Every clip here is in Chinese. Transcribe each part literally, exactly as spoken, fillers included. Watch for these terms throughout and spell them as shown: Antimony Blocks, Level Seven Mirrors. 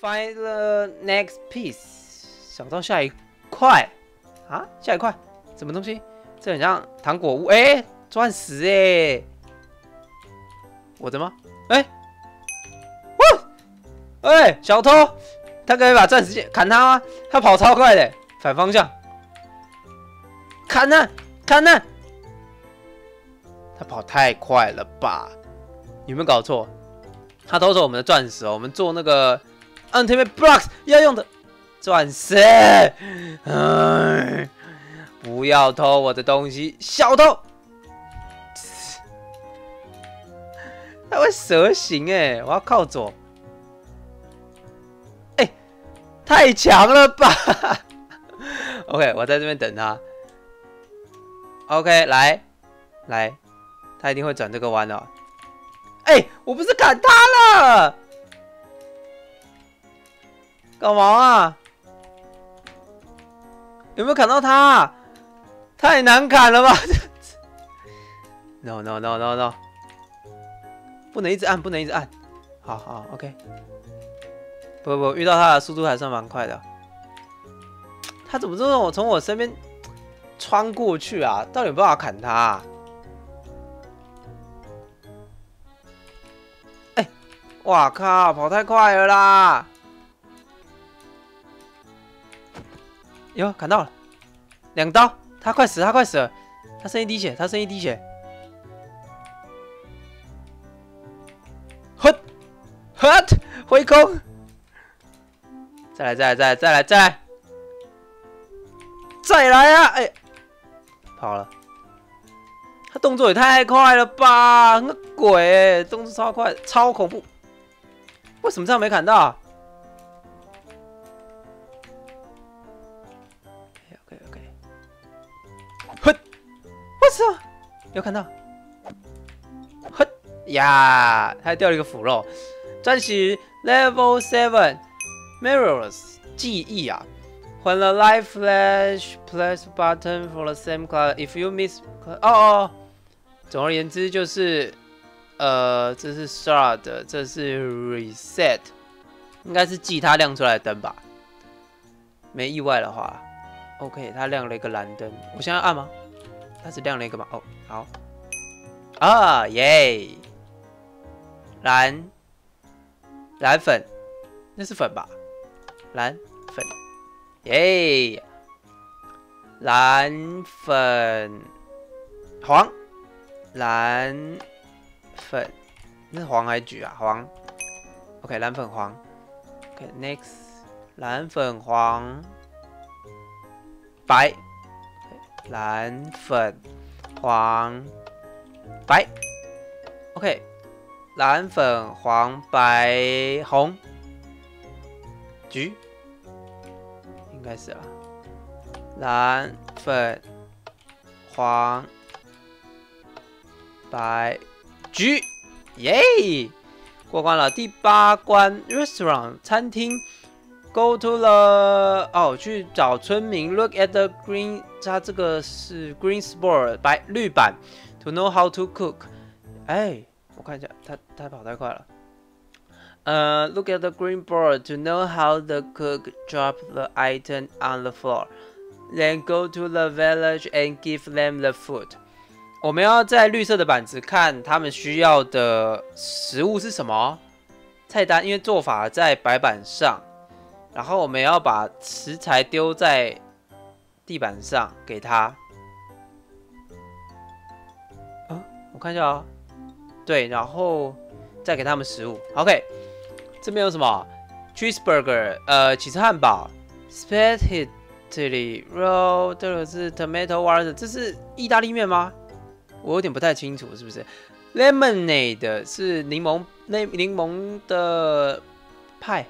Find the next piece。找到下一块啊，下一块什么东西？这很像糖果屋，哎、欸，钻石哎、欸，我的吗？哎、欸，哇，哎、欸，小偷，他可以把钻石砍他吗？他跑超快的、欸，反方向，砍他，砍他，他跑太快了吧？有没有搞错？他偷走我们的钻石哦，我们做那个 Antimony Blocks 要用的。 钻石！哎，不要偷我的东西，小偷！他会蛇形哎，我要靠左。哎、欸，太强了吧！OK， 我在这边等他。OK， 来，来，他一定会转这个弯哦。哎、欸，我不是砍他了，干嘛啊？ 有没有砍到他、啊？太难砍了吧！No no no no no， 不能一直按，不能一直按。好好 ，OK。不不，遇到他的速度还算蛮快的。他怎么就让我从我身边穿过去啊？到底有没有办法砍他、啊？哎、欸，哇靠，跑太快了啦！ 哟，砍到了，两刀，他快死，他快死了，他剩一滴血，他剩一滴血，呵，呵，回空，再来，再来，再来，再来，再来，再来啊！哎、欸，跑了，他动作也太快了吧，那鬼、欸，动作超快，超恐怖，为什么这样没砍到、啊？ 我操！有看到，哼呀，他还掉了一个腐肉。钻石 Level Seven Mirrors 记忆啊。When the light flash, press button for the same color. If you miss， 哦哦。总而言之就是，呃，这是 shard， 这是 reset， 应该是记它亮出来的灯吧？没意外的话 ，OK， 它亮了一个蓝灯。我现在按吗？ 它是亮了一个嘛？哦，好，啊耶！蓝，蓝粉，那是粉吧？蓝粉，耶！蓝粉，黄，蓝粉，那是黄还是橘啊？黄 ，OK， 蓝粉黄 ，OK，next， 蓝粉黄，白。 蓝粉、黄、白 ，OK， 蓝粉、黄、白、红、橘，应该是啊。蓝粉、黄、白、橘，耶！过关了，第八关 ，restaurant 餐厅。 Go to the 哦，去找村民。Look at the green， 它这个是 green board 白绿板。To know how to cook， 哎，我看一下，他他跑太快了。呃、uh, ，Look at the green board to know how the cook drop the item on the floor. Then go to the village and give them the food. 我们要在绿色的板子看他们需要的食物是什么菜单，因为做法在白板上。 然后我们要把食材丢在地板上给他。啊，我看一下啊，对，然后再给他们食物。OK， 这边有什么 ？cheeseburger， 呃，起司汉堡 ，spaghetti roll， 这个是 tomato water， 这是意大利面吗？我有点不太清楚，是不是 ？lemonade 是柠檬，那柠檬的派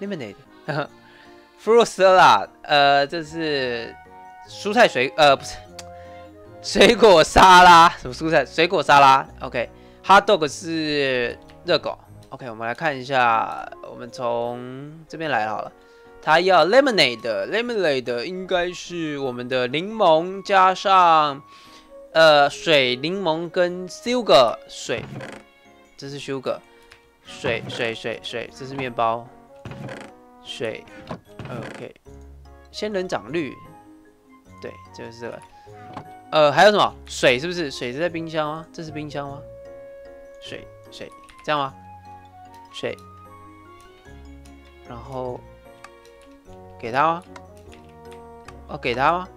，lemonade。 Fruit salad， 呃，这是蔬菜水，呃，不是水果沙拉，什么蔬菜？水果沙拉。OK，hot dog 是热狗。OK， 我们来看一下，我们从这边来好了。它要 lemonade，lemonade 应该是我们的柠檬加上呃水，柠檬跟 sugar 水，这是 sugar 水水水水，这是面包。水 ，OK， 仙人掌绿，对，就是这个。呃，还有什么？水是不是？水是在冰箱吗？这是冰箱吗？水水这样吗？水，然后给他吗？哦，给他吗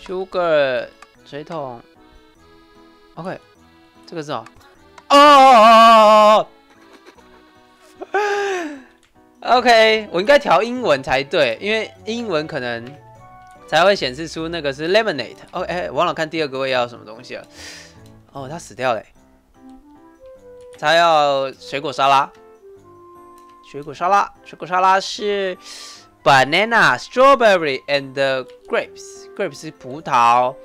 ？Sugar 水桶 ，OK， 这个是什么？哦哦哦哦哦！ OK， 我应该调英文才对，因为英文可能才会显示出那个是 lemonade。哦，哎，忘了看第二个位要什么东西了。哦，他死掉了。他要水果沙拉，水果沙拉，水果沙拉是 banana, strawberry and grapes。grapes 是葡萄、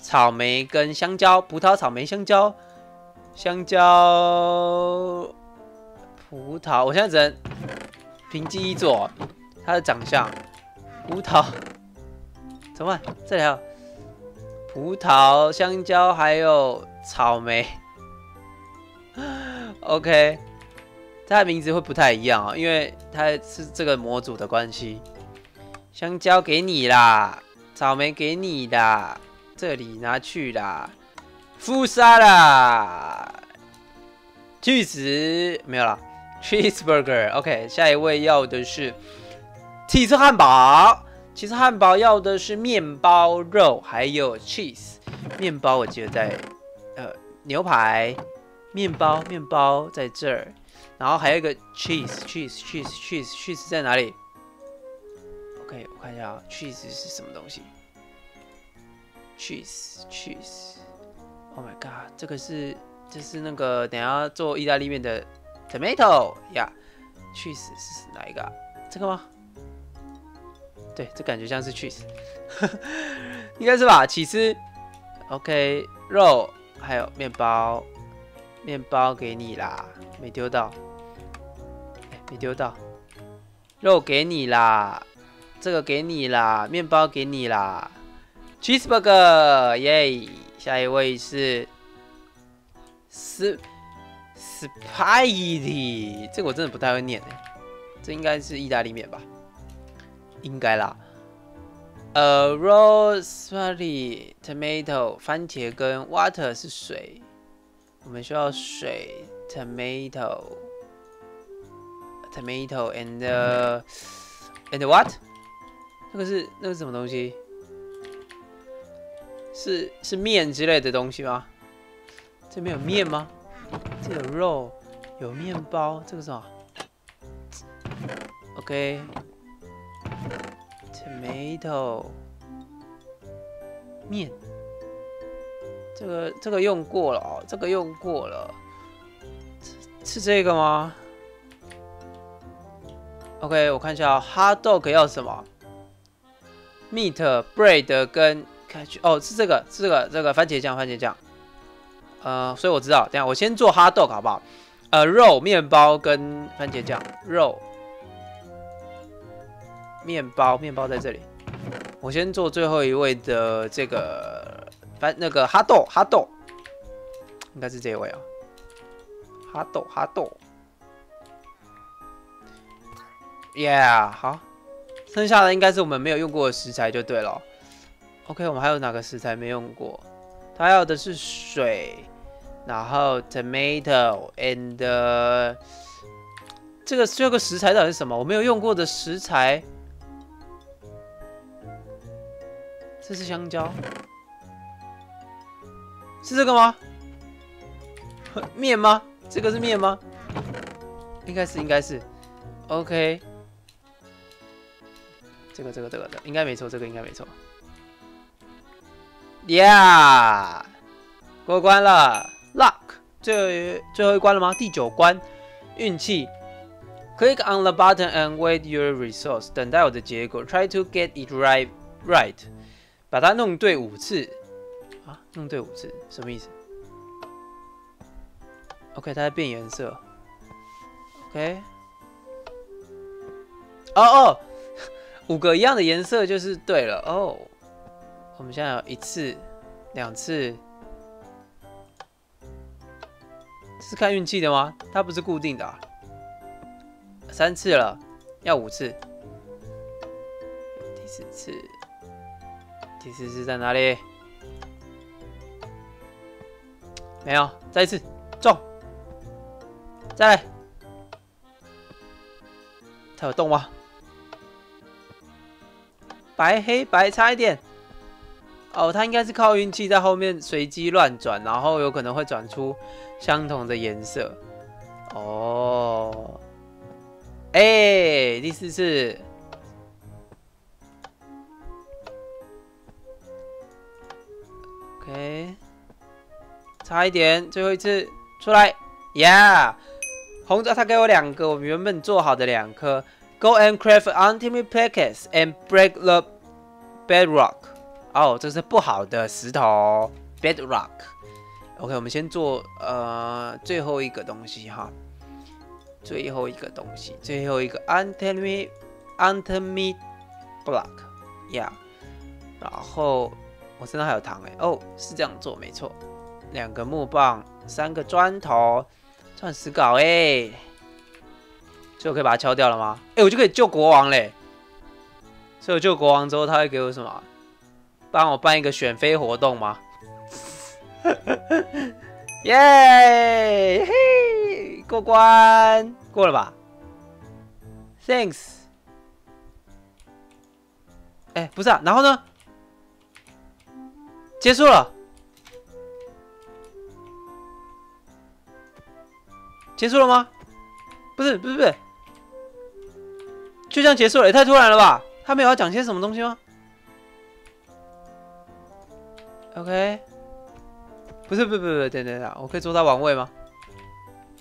草莓跟香蕉，葡萄、草莓、香蕉，香蕉，葡萄。我现在只能。 凭记忆做，它的长相，葡萄，怎么办？这里还有葡萄、香蕉，还有草莓。OK， 它的名字会不太一样哦，因为它是这个模组的关系。香蕉给你啦，草莓给你啦，这里拿去啦，福沙啦，去死，没有啦。 Cheeseburger，OK， 下一位要的是起司汉堡。起司汉堡要的是面包肉，还有 cheese。面包我记得在呃牛排，面包面包在这儿，然后还有一个 cheese cheese cheese cheese cheese 在哪里 ？OK， 我看一下啊 ，cheese 是什么东西 ？cheese cheese。Oh my god， 这个是这是那个等一下做意大利面的。 Tomato 呀、yeah ，cheese 是哪一个、啊？这个吗？对，这感觉像是 cheese， 应该是吧？起司 ，OK， 肉还有面包，面包给你啦，没丢到，欸、没丢到，肉给你啦，这个给你啦，面包给你啦 ，cheeseburger， 耶！下一位是是。 Spaghetti， 这个我真的不太会念哎，这应该是意大利面吧？应该啦。呃 ，rosemary tomato 番茄跟 water 是水，我们需要水 tomato tomato and the, and what？ 那个是那个是什么东西？是是面之类的东西吗？这边有面吗？ 这有肉，有面包，这个是什么 ？OK，tomato， 面，这个这个用过了哦，这个用过了，是这个吗 ？OK， 我看一下、哦、，hot dog 要什么 ？meat bread 跟哦，是这个，是这个，这个番茄酱，番茄酱。 呃，所以我知道，等下我先做hot dog好不好？呃，肉、面包跟番茄酱，肉、面包，面包在这里。我先做最后一位的这个番那个hot dog hot dog， 应该是这一位啊，hot dog hot dog，yeah， 好，剩下的应该是我们没有用过的食材就对了。OK， 我们还有哪个食材没用过？他要的是水。 然后 tomato and、uh, 这个这个食材到底是什么？我没有用过的食材，这是香蕉，是这个吗？面吗？这个是面吗？应该是应该是 ，OK， 这个这个这个的应该没错，这个应该没错 ，Yeah， 过关了。 Luck， 最最后一关了吗？第九关，运气。Click on the button and wait your results， 等待我的结果。Try to get it right， right， 把它弄对五次。啊，弄对五次，什么意思 ？OK， 它在变颜色。OK。哦哦，五个一样的颜色就是对了哦。我们现在有一次，两次。 是看运气的吗？它不是固定的、啊，三次了，要五次。第四次，第四次在哪里？没有，再一次中，再来。它有动吗？白黑白差一点。哦，它应该是靠运气在后面随机乱转，然后有可能会转出相同的颜色。哦，哎、欸，第四次。 OK， 差一点，最后一次出来，呀、yeah! ！红枣，他给我两个我们原本做好的两颗。Go and craft antimony plaques and break the bedrock。哦，这是不好的石头 ，bedrock。OK， 我们先做呃最后一个东西哈，最后一个东西，最后一个 antimony antimony block， 呀、yeah ，然后。 我身上还有糖哎、欸，哦，是这样做没错，两个木棒，三个砖头，钻石镐哎、欸，所以我可以把它敲掉了吗？哎、欸，我就可以救国王嘞、欸。所以我救国王之后，他会给我什么？帮我办一个选妃活动吗？耶，嘿，过关，过了吧 ？Thanks。哎、欸，不是啊，然后呢？ 结束了，结束了吗？不是，不是，不是，就这样结束了，也太突然了吧？他没有要讲些什么东西吗 ？OK， 不是，不是，不是，等等等，我可以坐他王位吗？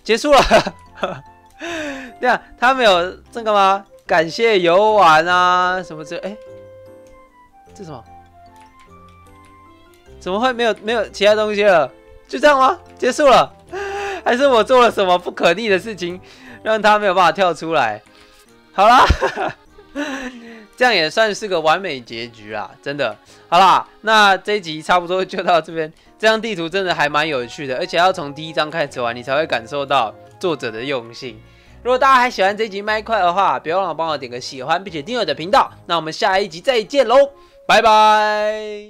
结束了，对啊，他没有这个吗？感谢游玩啊，什么这？哎、欸，这什么？ 怎么会没有没有其他东西了？就这样吗？结束了？还是我做了什么不可逆的事情，让他没有办法跳出来？好啦，这样也算是个完美结局啦，真的。好啦，那这一集差不多就到这边。这张地图真的还蛮有趣的，而且要从第一章开始玩，你才会感受到作者的用心。如果大家还喜欢这一集麦块的话，别忘了帮我点个喜欢，并且订阅我的频道。那我们下一集再见喽，拜拜。